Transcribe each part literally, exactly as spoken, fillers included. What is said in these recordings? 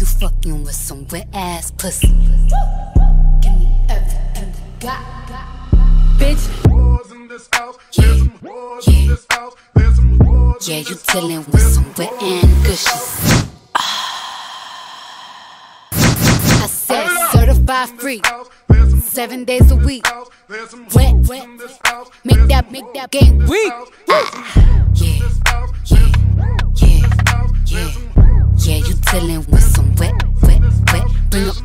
you fucking with some wet ass pussy. Give me everything you got, bitch. Wars in this house, there's some wars in this house, there's some wars. Yeah, you dealing with some wet and gushies. I said certified free, seven days a week. Wet, wet, make that, make that game weak. Yeah, yeah, yeah, yeah, you dealing with some wet, wet, wet. Bring up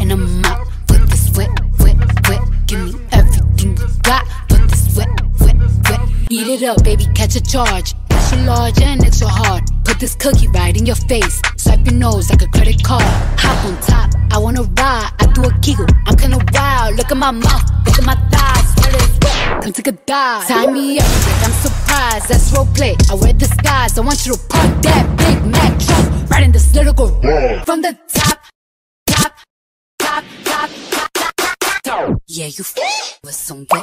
in the mouth with this wet, wet, wet. Give me everything you got with this wet, wet, wet. Beat it up, baby, catch a charge. Extra large and extra hard. Put this cookie right in your face. Swipe your nose like a credit card. Hop on top, I wanna ride. I do a giggle, I'm kinda wild. Look at my mouth, look at my thighs. Come take a dive. Tie me up like I'm surprised. That's roleplay, I wear disguise. I want you to park that Big Mac truck right in this little girl. Yeah. From the top, top, top, top, top, top. Yeah, you f*** with some wet.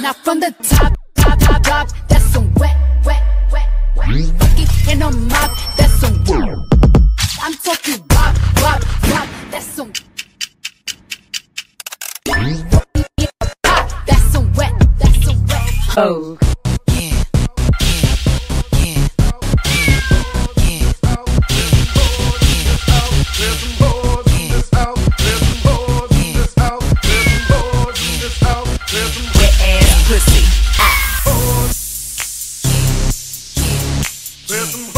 Now from the top, top, top, top. That's some wet, wet, wet, wet. Fucking in a mop. That's some wet. I'm talking wop, wop, wop. That's some. Oh, yeah, yeah, yeah, yeah, yeah, yeah,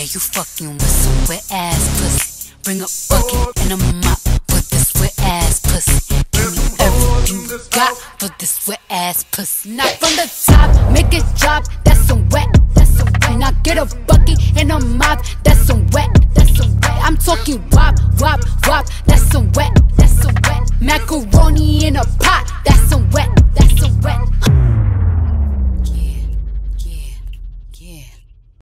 you fucking with some wet ass pussy. Bring a bucket and a mop for this wet ass pussy. Give me everything you got for this wet ass pussy. Not from the top, make it drop. That's some wet, that's some wet. Now get a bucket and a mop. That's some wet, that's some wet. I'm talking wop, wop, wop. That's some wet, that's some wet. Macaroni in a pot. That's some wet, that's some wet.